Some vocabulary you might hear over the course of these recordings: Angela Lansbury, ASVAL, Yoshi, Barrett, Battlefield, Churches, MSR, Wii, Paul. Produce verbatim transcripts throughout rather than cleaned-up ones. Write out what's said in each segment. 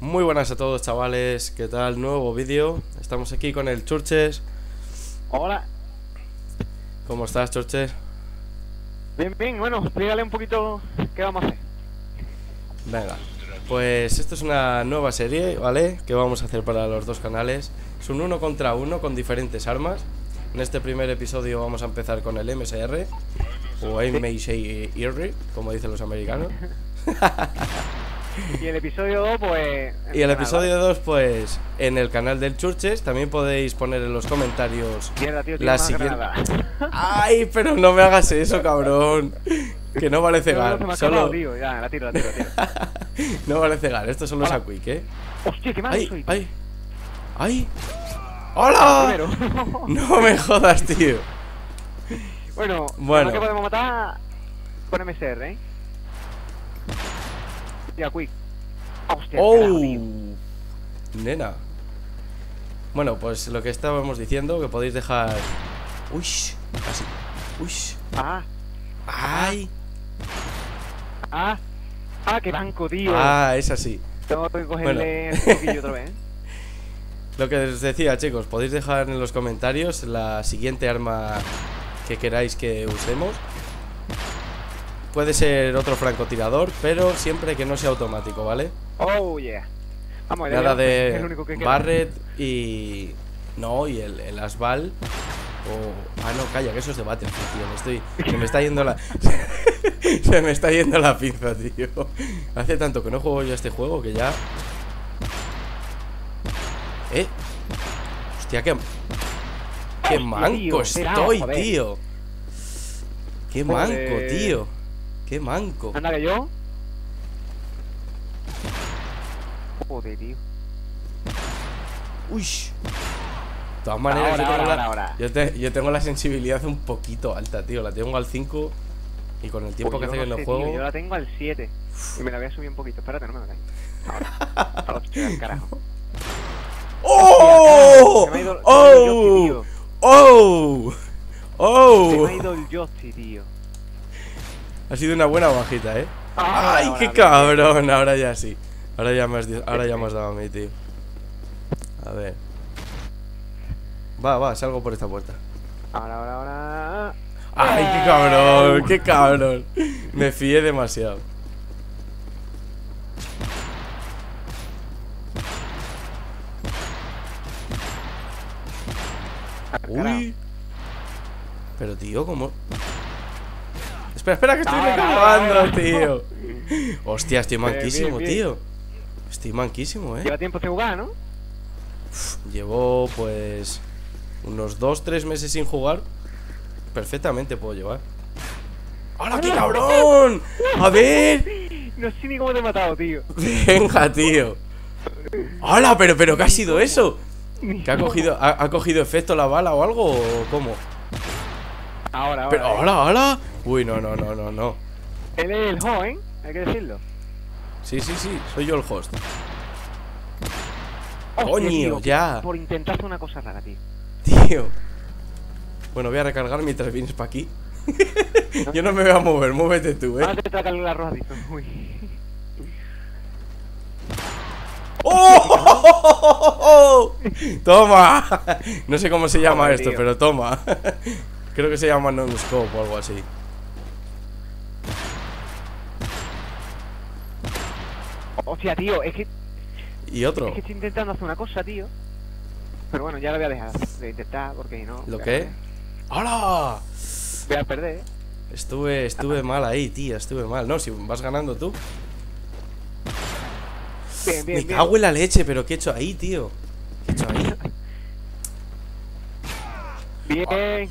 Muy buenas a todos, chavales, ¿qué tal? Nuevo vídeo, estamos aquí con el Churches. Hola. ¿Cómo estás, Churches? Bien, bien, bueno, explícale un poquito qué vamos a hacer. Venga. Pues esto es una nueva serie, ¿vale? Que vamos a hacer para los dos canales. Es un uno contra uno con diferentes armas. En este primer episodio vamos a empezar con el M S R o M S R, como dicen los americanos. Y el episodio dos, pues... Y el episodio dos, pues, en el canal del Churches. También podéis poner en los comentarios Mierda, tío, tío, la siguiente... ¡Ay, pero no me hagas eso, cabrón! Que no vale cegar, no, solo... Acabado, tío. Ya, la tiro, la tiro, la tiro. No vale cegar, estos son los Hola. A quick, ¿eh? ¡Hostia, qué malo ay, soy! ¡Ay! ¡Ay! ¡Hola! No me jodas, tío. Bueno, bueno, que podemos matar con M S R, ¿eh? Hostia, quick. Hostia, ¡oh! Carajo, nena. Bueno, pues lo que estábamos diciendo, que podéis dejar... ¡Uy! Así. ¡Uy! ¡Ah! ¡Ay! ¡Ah! ¡Ah, qué banco, tío! Ah, es así. Tengo que cogerle bueno. El poquillo otra vez. Lo que os decía, chicos, podéis dejar en los comentarios la siguiente arma que queráis que usemos. Puede ser otro francotirador, pero siempre que no sea automático, ¿vale? ¡Oh, yeah! Vamos, nada de el único que Barrett y... No, y el, el ASVAL. Oh. Ah, no, calla, que eso es de Battlefield, tío. Me estoy... Se me está yendo la... Se me está yendo la pinza, tío. Hace tanto que no juego yo a este juego que ya... Eh. Hostia, qué... Qué manco estoy, tío. Qué manco, tío. Qué manco. ¿Anda que yo? Joder, tío. Uy. De todas maneras, ahora, yo, tengo ahora, la, ahora, ahora. Yo, te, yo tengo la sensibilidad un poquito alta, tío. La tengo al cinco y con el tiempo Uy, que hace no que no sé, juego. Tío, yo la tengo al siete y me la voy a subir un poquito. Espérate, no me la caigo. Ahora. Para los chicos, carajo. ¡Oh! Hostia, carajo. ¡Oh! Yoshi, ¡oh! ¡Oh! Se me ha ido el Yoshi, tío. Ha sido una buena bajita, ¿eh? Ah, ¡ay, ahora, qué cabrón! Tío. Ahora ya sí. Ahora ya me has, ahora ya me has dado a mí, tío. A ver. Va, va, salgo por esta puerta. Ahora, ahora, ahora. ¡Ay, qué cabrón! ¡Qué cabrón! Me fié demasiado. ¡Uy! Pero, tío, ¿cómo? Espera, espera, que estoy recargando, tío. Hostia, estoy manquísimo, tío. Estoy manquísimo, eh. Lleva tiempo sin jugar, ¿no? Llevo, pues... unos dos tres meses sin jugar. Perfectamente puedo llevar. ¡Hola, qué cabrón! ¡A ver! No sé ni cómo te he matado, tío. Venga, tío. ¡Hola! Pero, pero, ¿qué ha sido eso? ¿Que ha cogido, ha, ha cogido efecto la bala o algo? ¿O cómo? Ahora, ahora. Pero, ¡hola, hola! Uy, no, no, no, no, no. Él es el host, ¿eh? Hay que decirlo. Sí, sí, sí, soy yo el host. Coño, tío, ya. Por intentar hacer una cosa rara, tío. Tío. Bueno, voy a recargar mientras vienes para aquí. Yo no me voy a mover, muévete tú, eh. Ah, te traca la roja, tío. Uy. ¡Oh! ¡Toma! No sé cómo se llama oh, esto, tío. Pero toma. Creo que se llama non-scope o algo así. Hostia, tío, es que... Y otro. Es que estoy intentando hacer una cosa, tío. Pero bueno, ya lo voy a dejar de intentar porque no. ¿Lo qué? ¡Hola! Voy a perder, eh. Estuve, estuve mal ahí, tío. Estuve mal. No, si vas ganando tú. Bien, bien, me cago en la leche, pero ¿qué he hecho ahí, tío? ¿Qué he hecho ahí? Bien.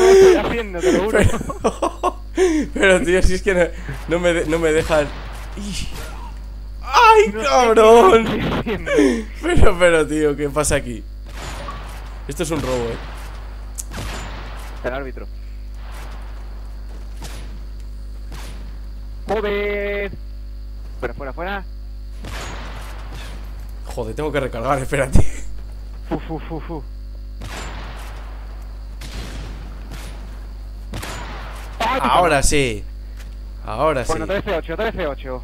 Estoy haciendo, te lo juro. Pero, pero, tío, si es que no, no, me, no me dejan. ¡Ay, no, cabrón! Pero, pero, tío, ¿qué pasa aquí? Esto es un robo, eh. El árbitro. ¡Joder! Fuera, fuera, fuera. Joder, tengo que recargar, espérate. Uf, uf, uf, uf. Ahora sí. Ahora sí. Bueno, trece ocho, trece ocho.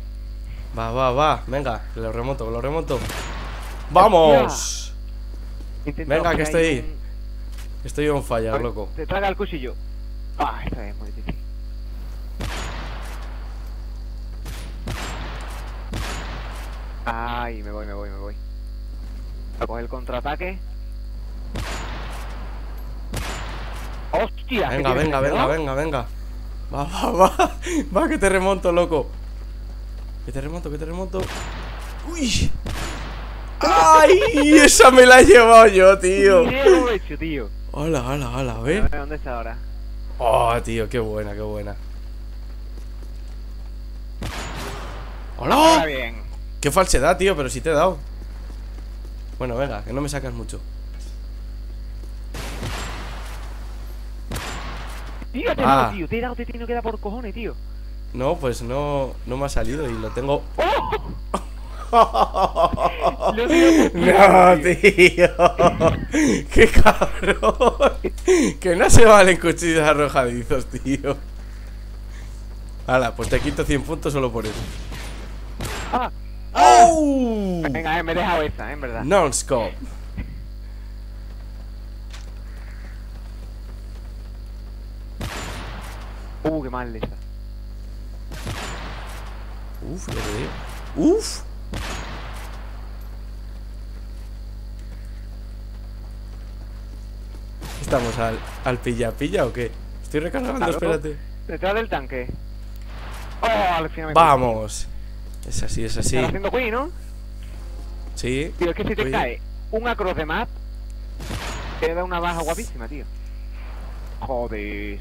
Va, va, va. Venga, lo remonto, lo remonto. ¡Vamos! Venga, que estoy... Estoy on fire, loco. Te traga el cuchillo. Ah, está bien, muy difícil. Ay, me voy, me voy, me voy. A coger el contraataque. ¡Hostia! Venga, venga, venga, venga, venga. Va, va, va. Va, que te remonto, loco. Que te remonto, que te remonto. ¡Uy! ¡Ay! Esa me la he llevado yo, tío. tío. Hola, hola, hola, a ver. ¿Dónde está ahora? Oh, tío, qué buena, qué buena. ¡Hola! Qué falsedad, tío, pero si te he dado. Bueno, venga, que no me sacas mucho. Tío, te he dado, tío, te he dado, te he tenido que dar por cojones, tío. No, pues no, no me ha salido y lo tengo. ¡Oh! No, tío. Qué cabrón. Que no se valen cuchillos arrojadizos, tío. Hala, pues te quito cien puntos solo por eso. Ah, ah. Oh. Venga, eh, me he dejado esa, eh, en verdad. Non-scope. Uh, qué mal esa. Uf, lo veo. Uf. ¿Estamos al, al pilla pilla o qué? Estoy recargando, espérate. Detrás del tanque. Oh, al final me vamos. Es así, es así. Estás haciendo Wii, ¿no? Sí. Tío, es que si te Oye. cae un across de map, te da una baja guapísima, tío. Joder.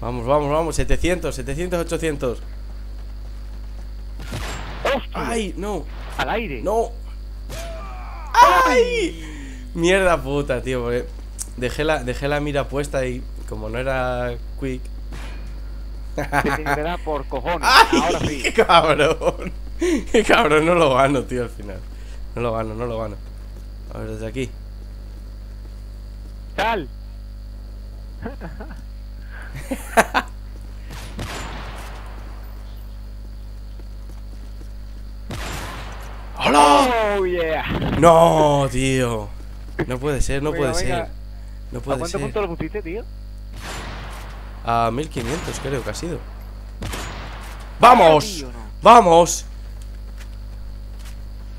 Vamos, vamos, vamos. setecientos, setecientos, ochocientos. ¡Hostia! ¡Ay, no! ¡Al aire! ¡No! ¡Ay! Mierda puta, tío, porque dejé la, dejé la mira puesta y como no era quick. Te da por cojones. ¡Ay, ahora sí! ¡Qué cabrón! ¡Qué cabrón! No lo gano, tío, al final. No lo gano, no lo gano. A ver, desde aquí. ¡Sal! ¡Hola! Oh, yeah. No, tío. No puede ser, no venga, puede venga. ser. No puede ¿A cuánto ser. ¿Cuánto punto lo pusiste, tío? A mil quinientos, creo que ha sido. ¡Vamos! Tío, no. ¡Vamos!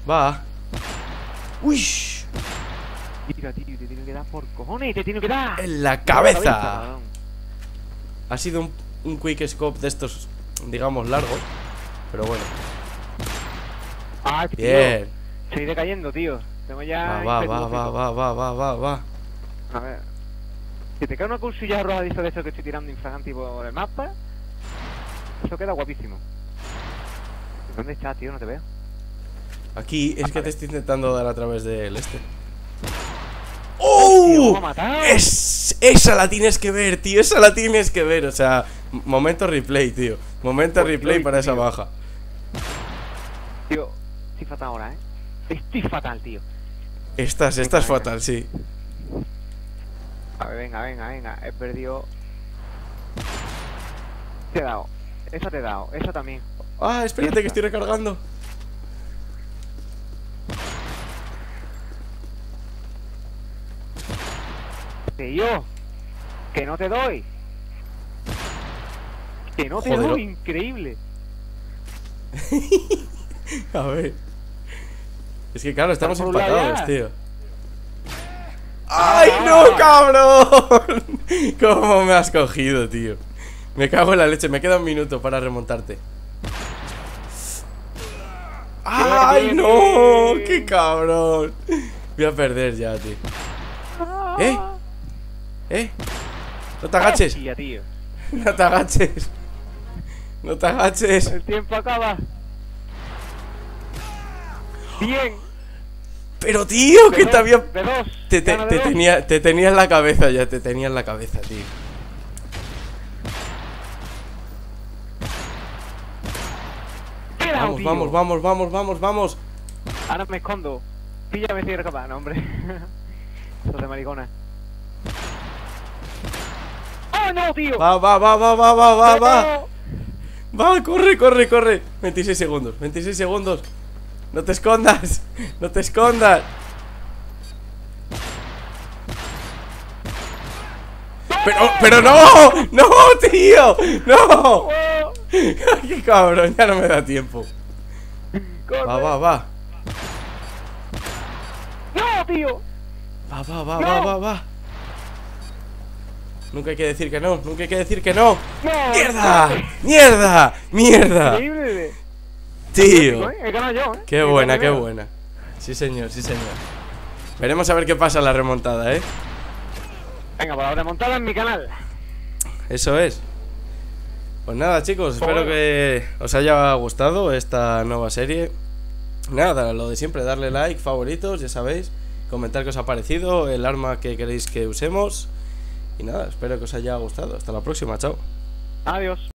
Va. ¡Uy! Mira, tío, te tiene que dar por cojones, te tiene que dar. ¡En la cabeza! La cabeza ha sido un, un quick scope de estos, digamos, largos. Pero bueno. Ah, tío. Bien. Seguí decayendo, tío. Tengo ya. Va, va, va, va, va, va, va, va, va. A ver. Si te cae una cuchilla roja de eso que estoy tirando infragante por el mapa, eso queda guapísimo. ¿Dónde está, tío? No te veo. Aquí es ah, que vale. te estoy intentando dar a través del este. ¡Oh! Tío, es, esa la tienes que ver, tío. Esa la tienes que ver. O sea, momento replay, tío. Momento pues replay tío, para tío. esa baja. Tío. Estoy fatal ahora, eh. Estoy fatal, tío. Estás, estás venga, fatal, venga. sí. A ver, venga, venga, venga. He perdido. Te he dado. Esa te he dado, esa también. Ah, espérate que estoy recargando. Que yo. Que no te doy. Que no te Joder, doy, lo... increíble. A ver. Es que claro, estamos empatados, tío. ¡Ay, no, cabrón! ¿Cómo me has cogido, tío? Me cago en la leche, me queda un minuto para remontarte. ¡Ay, no! ¡Qué cabrón! Voy a perder ya, tío. ¿Eh? ¿Eh? No te agaches. No te agaches. No te agaches. El tiempo acaba. Bien. Pero tío, que te había... Te, te, te, tenía, te tenía en la cabeza ya, te tenía en la cabeza, tío. Vamos, vamos, vamos, vamos, vamos, vamos. Ahora me escondo. Píllame si eres capaz, no, hombre. Eso de maricona. ¡Oh, no, tío! Va, va, va, va, va, va, va, va. Va, corre, corre, corre. veintiséis segundos, veintiséis segundos. No te escondas, no te escondas. Pero, pero no, no, tío, no. Qué cabrón, ya no me da tiempo. Va, va, va. No, tío. Va, va, va, va, va, va. Nunca hay que decir que no, nunca hay que decir que no. ¡Mierda! ¡Mierda! ¡Mierda! Tío, qué buena, qué buena. Sí, señor, sí, señor. Veremos a ver qué pasa en la remontada, eh. Venga, para la remontada en mi canal. Eso es. Pues nada, chicos, espero que os haya gustado esta nueva serie. Nada, lo de siempre, darle like, favoritos, ya sabéis. Comentar qué os ha parecido, el arma que queréis que usemos. Y nada, espero que os haya gustado. Hasta la próxima, chao. Adiós.